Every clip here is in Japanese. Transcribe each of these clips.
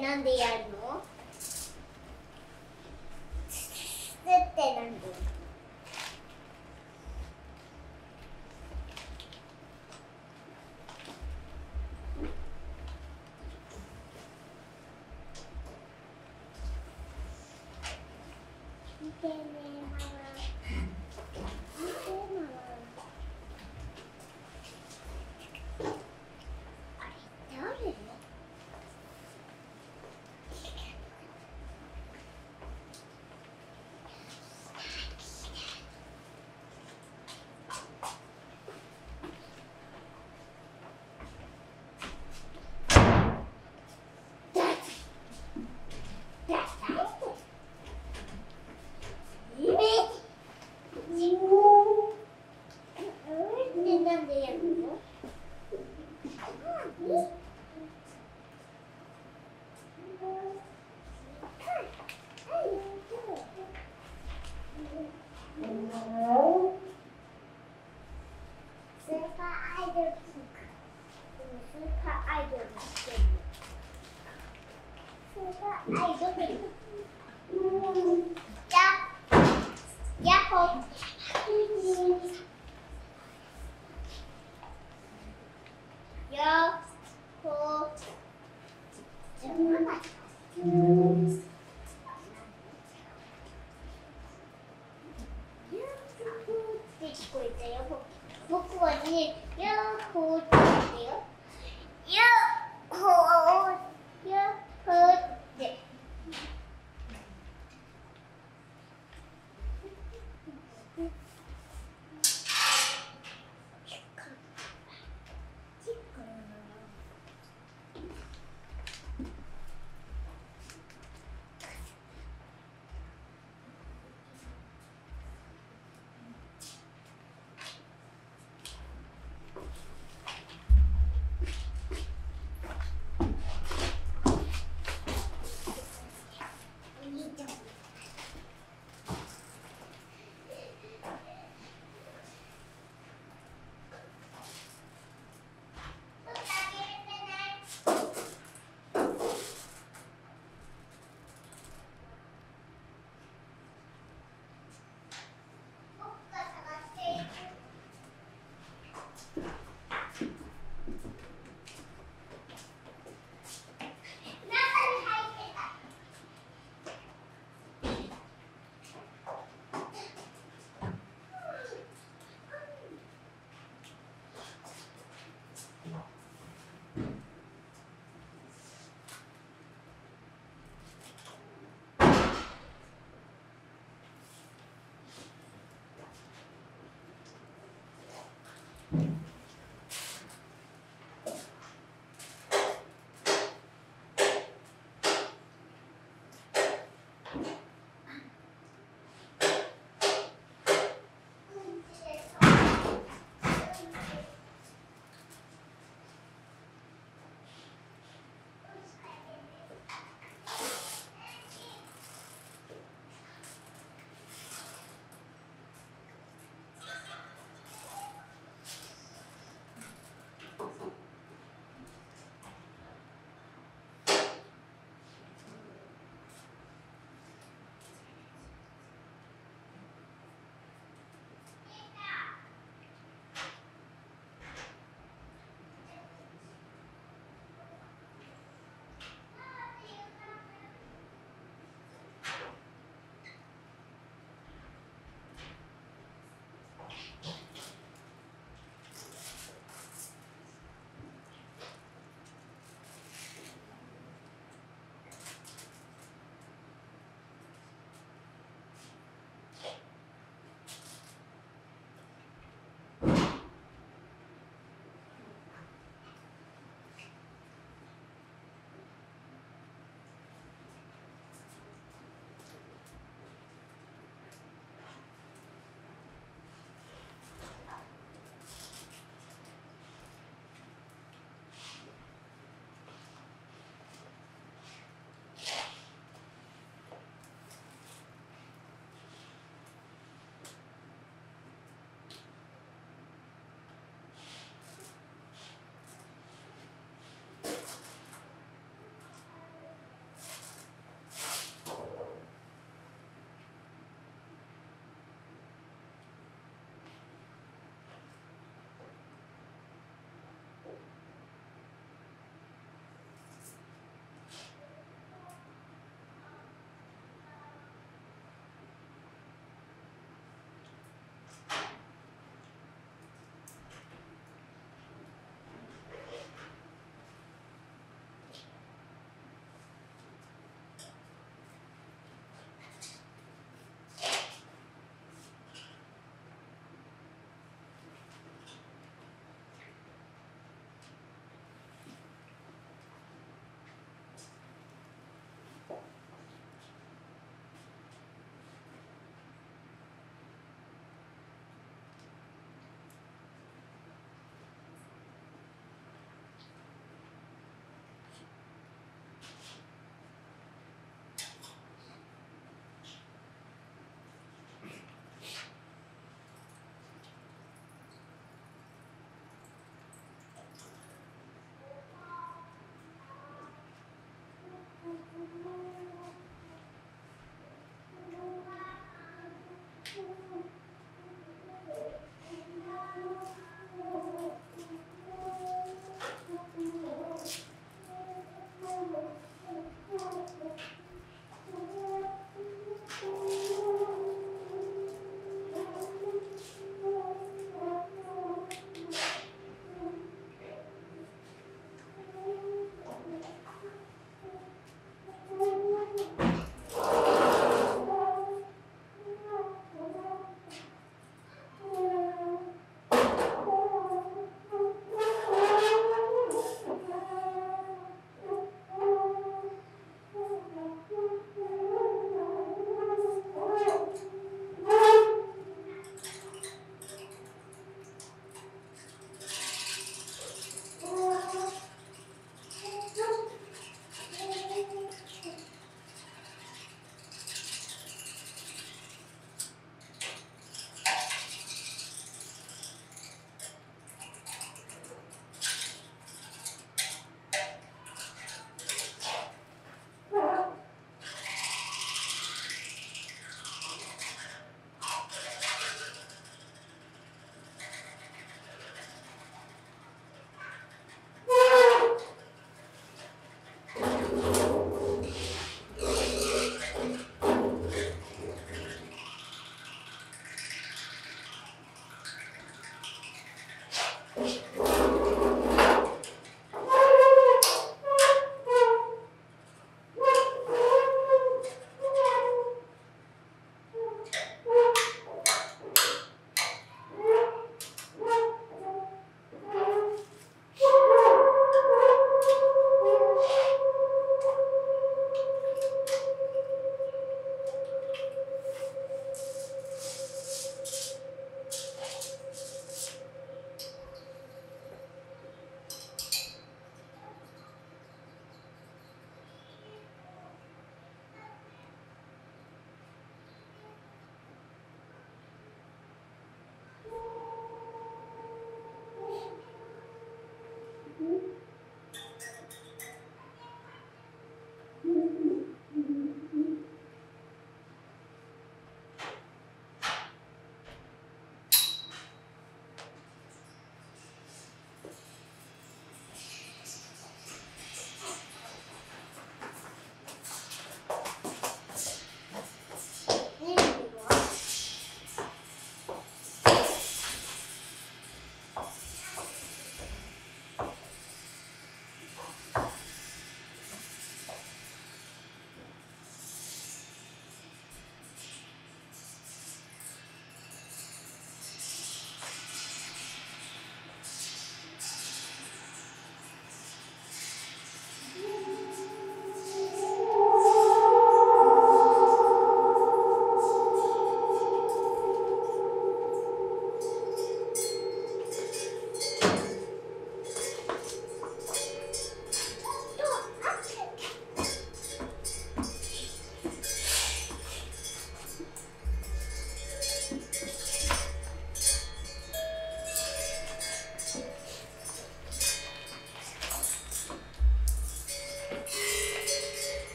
なんでやるの？つってなんで？見てねママ。見てママ。僕はね、ヤッホーって言ってよ。ヤッホー、ヤッホーって。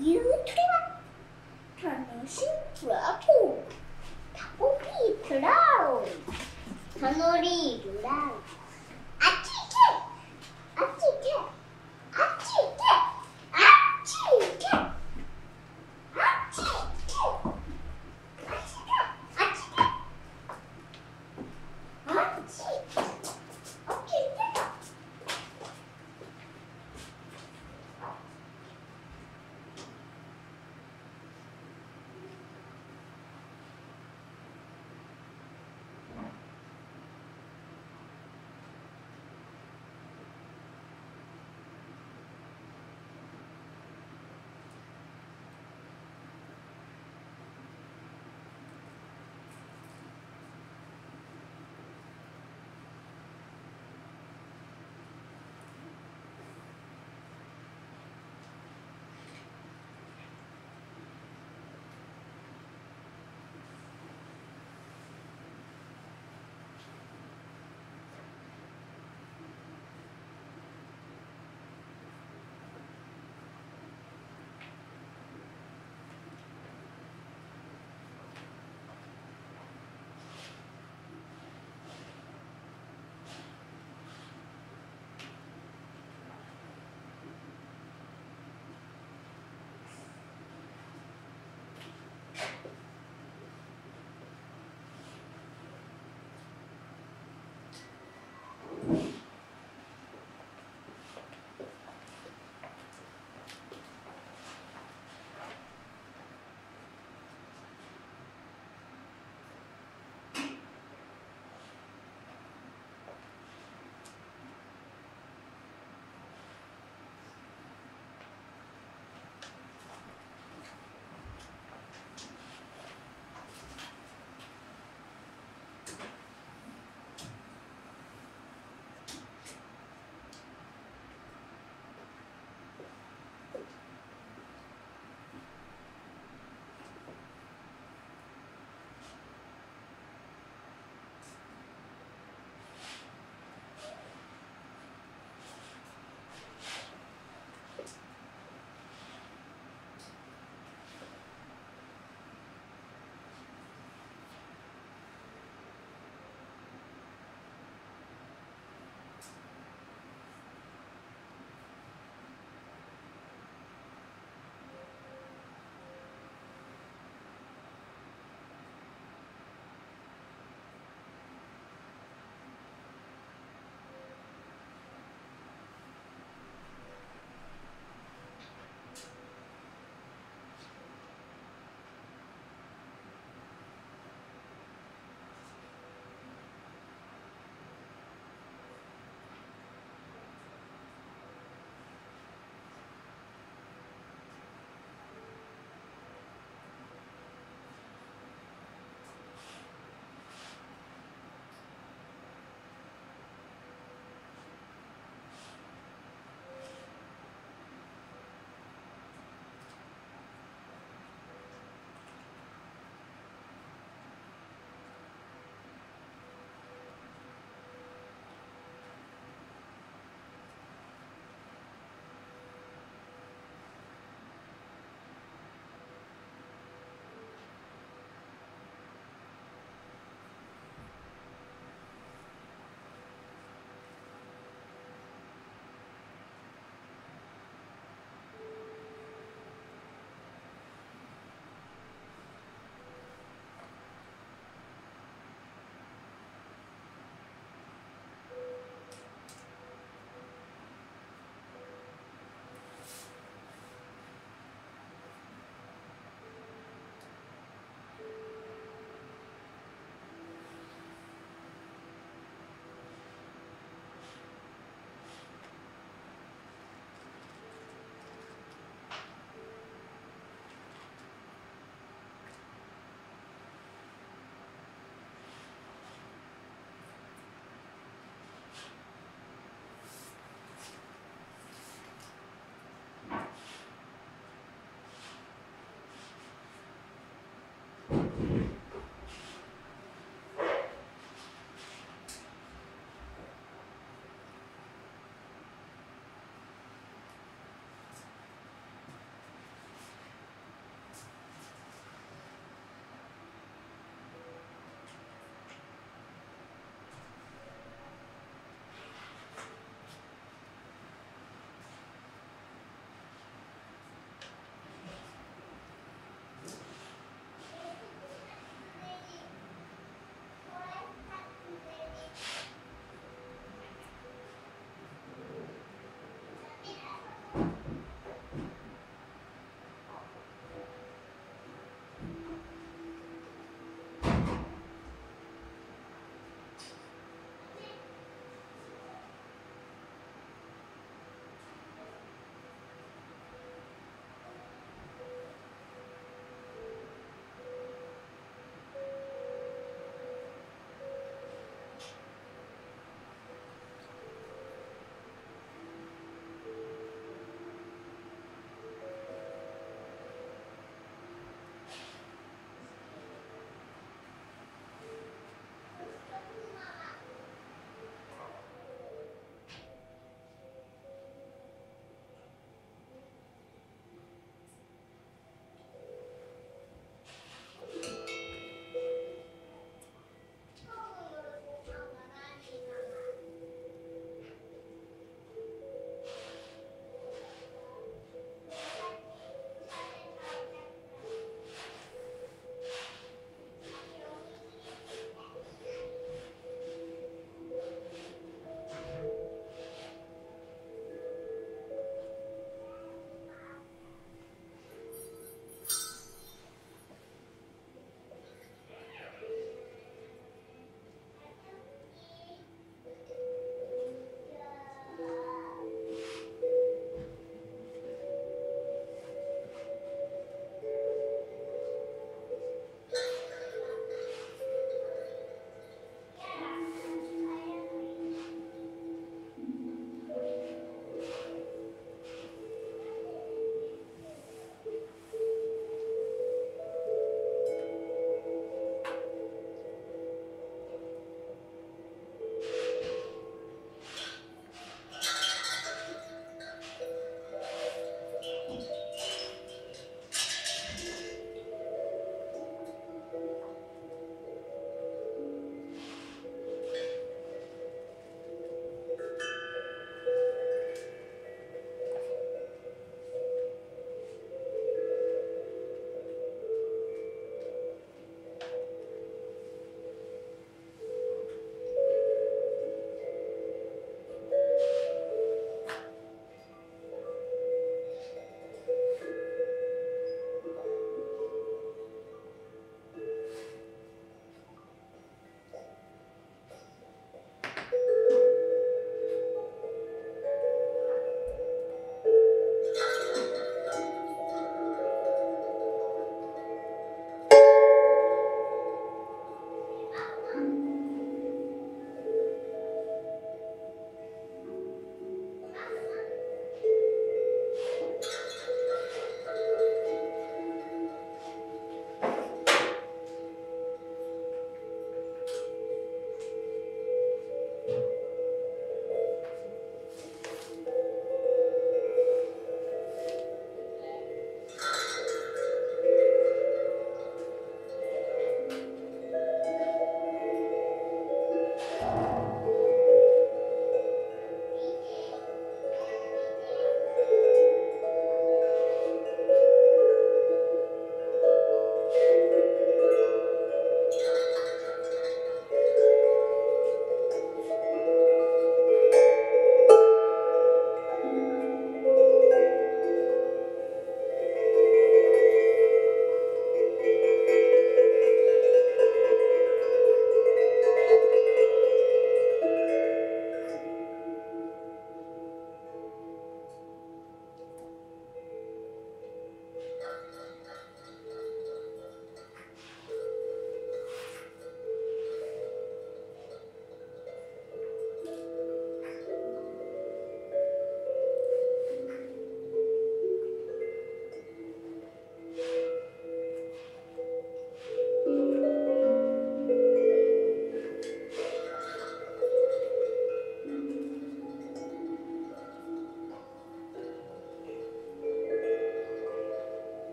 ゆうたら楽しいプラトタコピープラロタノリールラウあっち行けあっち行けあっち行けあっち行けあっち行けあっち行けあっち行けあっち行けあっち行け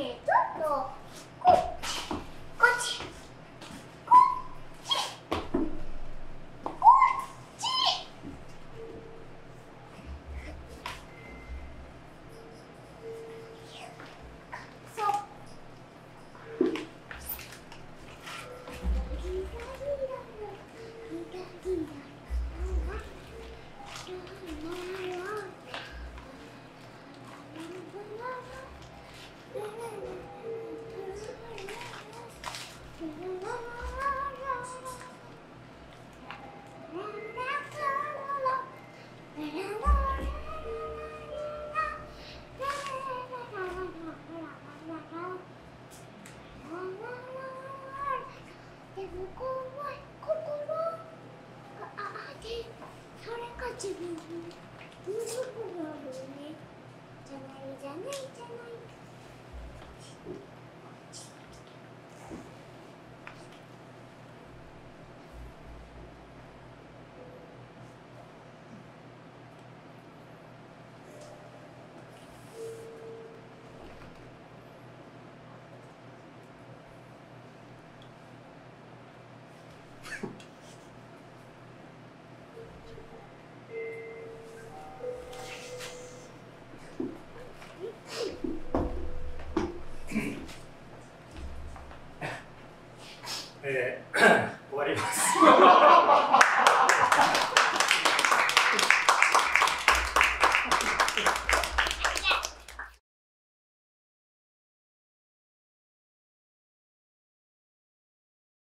ね、ちょっと終わります。